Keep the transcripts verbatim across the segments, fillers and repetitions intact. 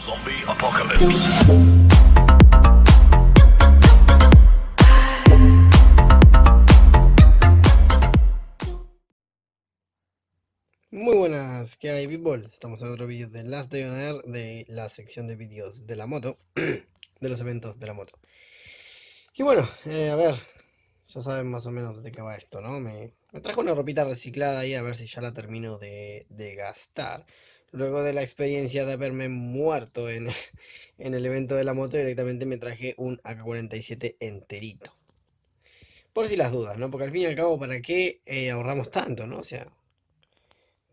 Zombie Apocalypse. Muy buenas, ¿qué hay, people? Estamos en otro vídeo de Last Day on Earth, de la sección de vídeos de la moto, de los eventos de la moto. Y bueno, eh, a ver, ya saben más o menos de qué va esto, ¿no? Me, me trajo una ropita reciclada ahí, a ver si ya la termino de, de gastar. Luego de la experiencia de haberme muerto en, en el evento de la moto, directamente me traje un A K cuarenta y siete enterito. Por si las dudas, ¿no? Porque al fin y al cabo, ¿para qué eh, ahorramos tanto, no? O sea,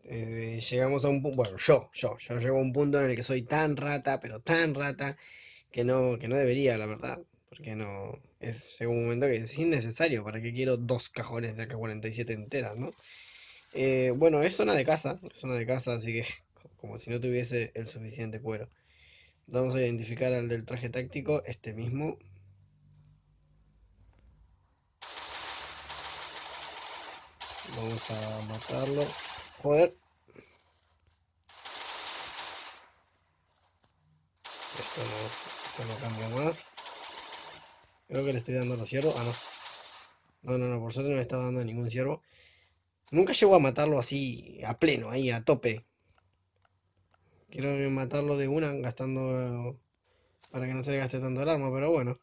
eh, llegamos a un punto... Bueno, yo, yo, yo llego a un punto en el que soy tan rata, pero tan rata, que no, que no debería, la verdad. Porque no... Es llega un momento que es innecesario. ¿Para qué quiero dos cajones de A K cuarenta y siete enteras, no? Eh, bueno, es zona de casa, es zona de casa, así que... Como si no tuviese el suficiente cuero. Vamos a identificar al del traje táctico, este mismo. Vamos a matarlo. Joder. Esto no, esto no cambia más. Creo que le estoy dando a los ciervos. Ah, no. No, no, no, por suerte no le estaba dando a ningún ciervo. Nunca llego a matarlo así, a pleno, ahí, a tope. Quiero matarlo de una, gastando... Para que no se le gaste tanto el arma, pero bueno.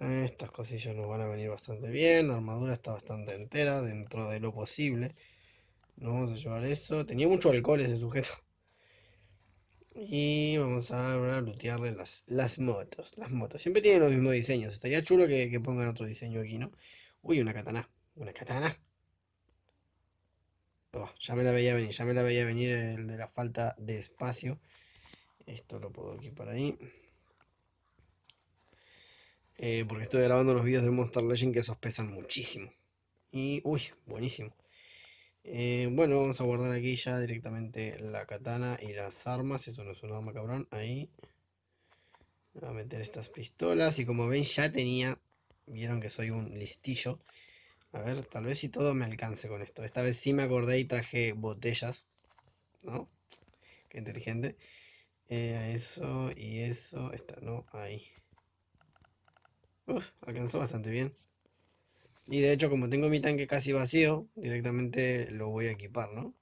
Estas cosillas nos van a venir bastante bien. La armadura está bastante entera, dentro de lo posible. Nos vamos a llevar eso. Tenía mucho alcohol ese sujeto. Y vamos a, a lootearle las, las motos. Las motos. Siempre tienen los mismos diseños. Estaría chulo que, que pongan otro diseño aquí, ¿no? Uy, una katana. Una katana. Oh, ya me la veía venir, ya me la veía venir el de la falta de espacio. Esto lo puedo equipar ahí. Eh, porque estoy grabando los vídeos de Monster Legends que esos pesan muchísimo. Y, uy, buenísimo. Eh, bueno, vamos a guardar aquí ya directamente la katana y las armas. Eso no es un arma, cabrón. Ahí. Voy a meter estas pistolas. Y como ven, ya tenía... Vieron que soy un listillo. A ver, tal vez si todo me alcance con esto. Esta vez sí me acordé y traje botellas, ¿no? Qué inteligente. Eh, eso y eso. Esta no, ahí. Uf, alcanzó bastante bien. Y de hecho, como tengo mi tanque casi vacío, directamente lo voy a equipar, ¿no?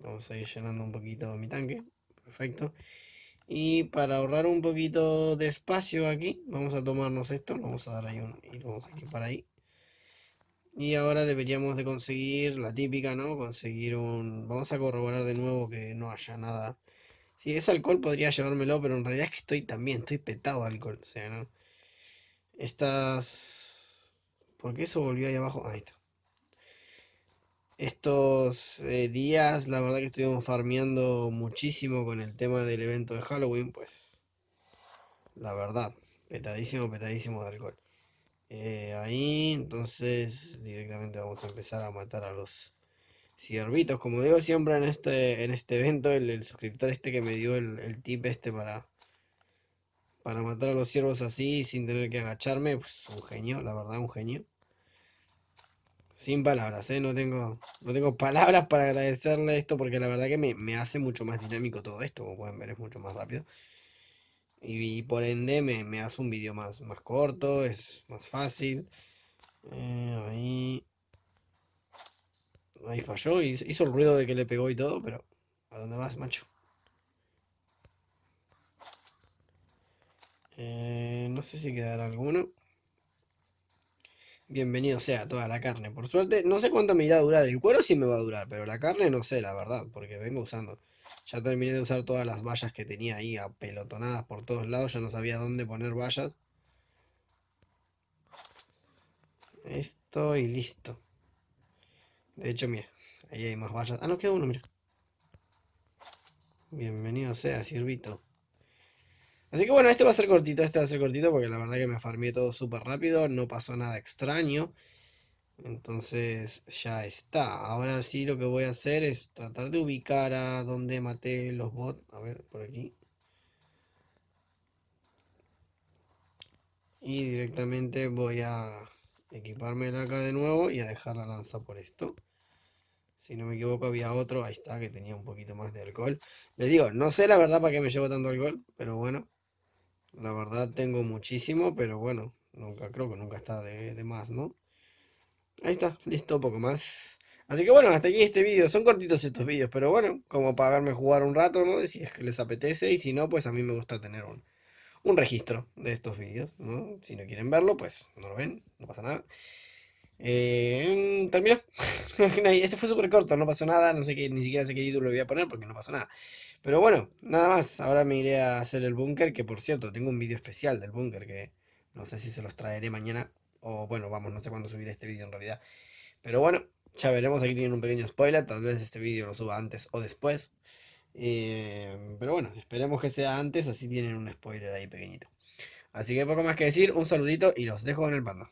Vamos a ir llenando un poquito mi tanque. Perfecto. Y para ahorrar un poquito de espacio aquí, vamos a tomarnos esto. Vamos a dar ahí un... y lo vamos a equipar ahí. Y ahora deberíamos de conseguir la típica, ¿no? Conseguir un... Vamos a corroborar de nuevo que no haya nada. Si sí, es alcohol podría llevármelo, pero en realidad es que estoy también, estoy petado de alcohol. O sea, ¿no? Estas... ¿Por qué eso volvió ahí abajo? Ahí está. Estos eh, días, la verdad que estuvimos farmeando muchísimo con el tema del evento de Halloween, pues... La verdad, petadísimo, petadísimo de alcohol. Eh, ahí, entonces directamente vamos a empezar a matar a los ciervitos. Como digo siempre en este en este evento, el, el suscriptor este que me dio el, el tip este para para matar a los ciervos así sin tener que agacharme, pues un genio, la verdad, un genio. Sin palabras, ¿eh? No tengo, no tengo palabras para agradecerle esto, porque la verdad que me, me hace mucho más dinámico todo esto, como pueden ver, es mucho más rápido. Y, y por ende me, me hace un vídeo más, más corto, es más fácil. Eh, ahí ahí falló, hizo, hizo el ruido de que le pegó y todo, pero ¿a dónde vas, macho? Eh, no sé si quedará alguno. Bienvenido sea toda la carne, por suerte. No sé cuánto me irá a durar, el cuero sí me va a durar, pero la carne no sé, la verdad, porque vengo usando... Ya terminé de usar todas las vallas que tenía ahí, apelotonadas por todos lados. Ya no sabía dónde poner vallas. Esto y listo. De hecho, mira, ahí hay más vallas. Ah, no, queda uno, mira. Bienvenido sea, ciervito. Así que bueno, este va a ser cortito, este va a ser cortito porque la verdad que me farmeé todo súper rápido. No pasó nada extraño. Entonces ya está. Ahora sí lo que voy a hacer es tratar de ubicar a donde maté los bots. A ver, por aquí. Y directamente voy a equipármela acá de nuevo y a dejar la lanza por esto. si no me equivoco había otro, ahí está, que tenía un poquito más de alcohol. Les digo, no sé la verdad para qué me llevo tanto alcohol, pero bueno, la verdad tengo muchísimo, pero bueno, nunca creo que nunca está de, de más, ¿no? Ahí está, listo, poco más. Así que bueno, hasta aquí este vídeo. Son cortitos estos vídeos, pero bueno, como para verme jugar un rato, ¿no? Si es que les apetece, y si no, pues a mí me gusta tener un, un registro de estos vídeos, ¿no? Si no quieren verlo, pues no lo ven, no pasa nada. Eh, Terminó. Este fue súper corto, no pasó nada, no sé qué, ni siquiera sé qué título lo voy a poner porque no pasó nada. Pero bueno, nada más. Ahora me iré a hacer el búnker, que por cierto, tengo un vídeo especial del búnker que no sé si se los traeré mañana o bueno, vamos, no sé cuándo subiré este vídeo en realidad. Pero bueno, ya veremos, aquí tienen un pequeño spoiler, tal vez este vídeo lo suba antes o después. Eh, pero bueno, esperemos que sea antes, así tienen un spoiler ahí pequeñito. Así que poco más que decir, un saludito y los dejo con el panda.